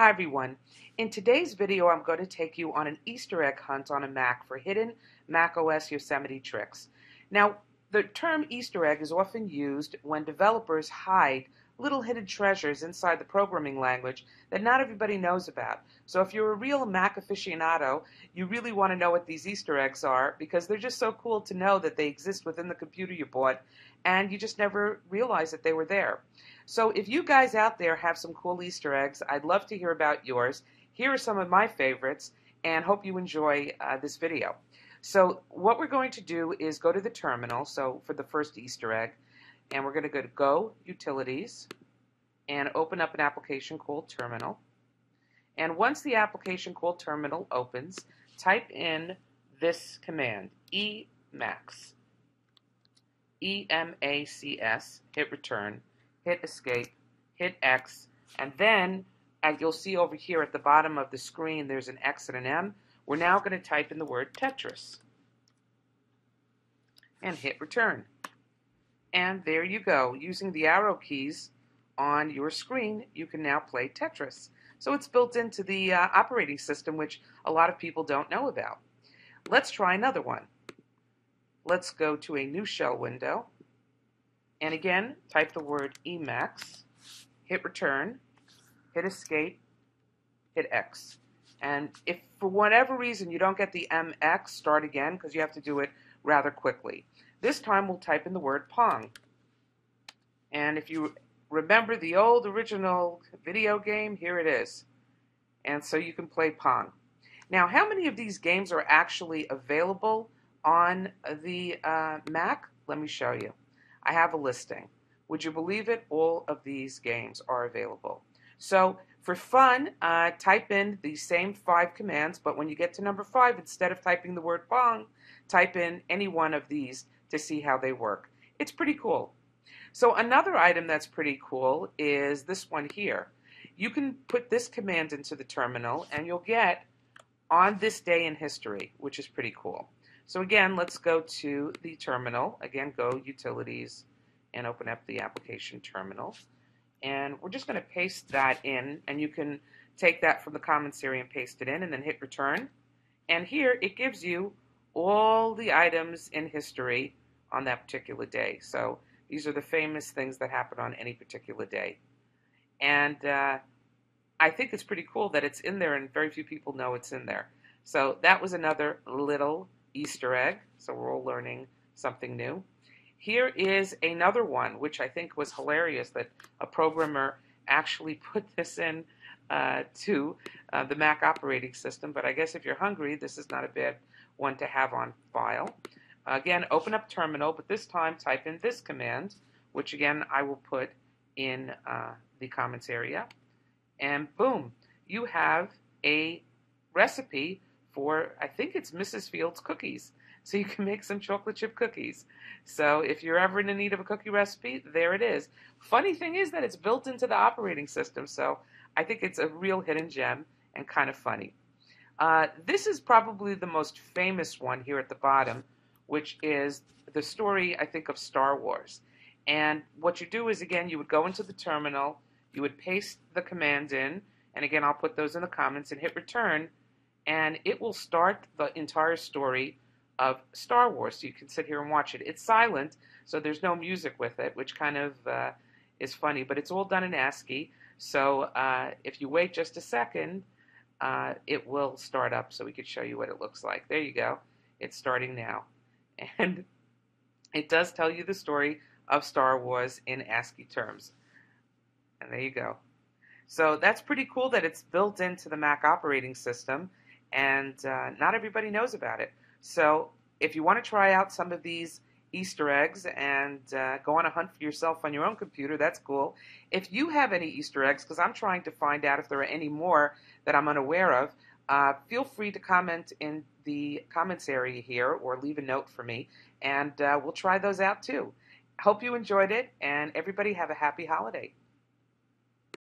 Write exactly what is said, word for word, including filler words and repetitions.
Hi everyone. In today's video, I'm going to take you on an Easter egg hunt on a Mac for hidden macOS Yosemite tricks. Now, the term Easter egg is often used when developers hide little hidden treasures inside the programming language that not everybody knows about. So if you're a real Mac aficionado, you really want to know what these Easter eggs are because they're just so cool to know that they exist within the computer you bought and you just never realized that they were there. So if you guys out there have some cool Easter eggs, I'd love to hear about yours. Here are some of my favorites, and hope you enjoy uh, this video. So what we're going to do is go to the terminal, so for the first Easter egg, and we're going to go to Go, Utilities, and open up an application called Terminal. And once the application called Terminal opens, type in this command, Emacs, E M A C S, hit Return, hit Escape, hit X, and then, as you'll see over here at the bottom of the screen, there's an X and an M. We're now going to type in the word Tetris and hit Return. And there you go. Using the arrow keys on your screen, you can now play Tetris. So it's built into the uh, operating system, which a lot of people don't know about. Let's try another one. Let's go to a new shell window. And again, type the word Emacs, hit Return, hit Escape, hit X. And if for whatever reason you don't get the M X, start again because you have to do it rather quickly. This time we'll type in the word Pong. And if you remember the old original video game, here it is. And so you can play Pong. Now, how many of these games are actually available on the uh, Mac? Let me show you. I have a listing. Would you believe it? All of these games are available. So for fun, uh, type in the same five commands, but when you get to number five, instead of typing the word Pong, type in any one of these to see how they work. It's pretty cool. So another item that's pretty cool is this one here. You can put this command into the terminal and you'll get on this day in history, which is pretty cool. So again, let's go to the terminal. Again, go Utilities and open up the application terminal. And we're just going to paste that in, and you can take that from the commentary and paste it in and then hit Return. And here it gives you all the items in history on that particular day. So these are the famous things that happen on any particular day. And uh, I think it's pretty cool that it's in there and very few people know it's in there. So that was another little Easter egg. So we're all learning something new. Here is another one, which I think was hilarious that a programmer actually put this in uh, to uh, the Mac operating system. But I guess if you're hungry, this is not a bad one to have on file. Again, open up Terminal, but this time type in this command, which again I will put in uh, the comments area. And boom, you have a recipe for, I think it's Missus Fields cookies. So you can make some chocolate chip cookies. So if you're ever in need of a cookie recipe, there it is. Funny thing is that it's built into the operating system, so I think it's a real hidden gem and kind of funny. Uh, this is probably the most famous one here at the bottom, which is the story, I think, of Star Wars. And what you do is, again, you would go into the terminal, you would paste the command in, and again, I'll put those in the comments, and hit Return, and it will start the entire story of Star Wars, so you can sit here and watch it. It's silent, so there's no music with it, which kind of uh, is funny, but it's all done in ASCII, so uh, if you wait just a second, uh, it will start up so we could show you what it looks like. There you go. It's starting now. And it does tell you the story of Star Wars in ASCII terms. And there you go. So that's pretty cool that it's built into the Mac operating system, and uh, not everybody knows about it. So if you want to try out some of these Easter eggs and uh, go on a hunt for yourself on your own computer, that's cool. If you have any Easter eggs, because I'm trying to find out if there are any more that I'm unaware of, uh, feel free to comment in the comments area here or leave a note for me, and uh, we'll try those out too. Hope you enjoyed it, and everybody have a happy holiday.